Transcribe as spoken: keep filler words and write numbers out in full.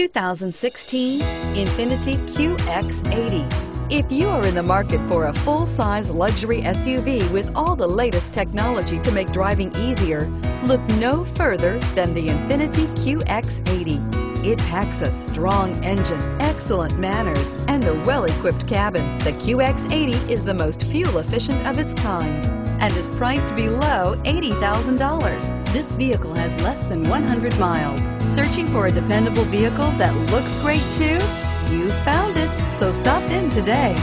two thousand sixteen Infiniti Q X eighty. If you are in the market for a full-size luxury S U V with all the latest technology to make driving easier, look no further than the Infiniti Q X eighty. It packs a strong engine, excellent manners, and a well-equipped cabin. The Q X eighty is the most fuel-efficient of its kind and is priced below eighty thousand dollars. This vehicle has less than one hundred miles. Searching for a dependable vehicle that looks great too? You found it, so stop in today.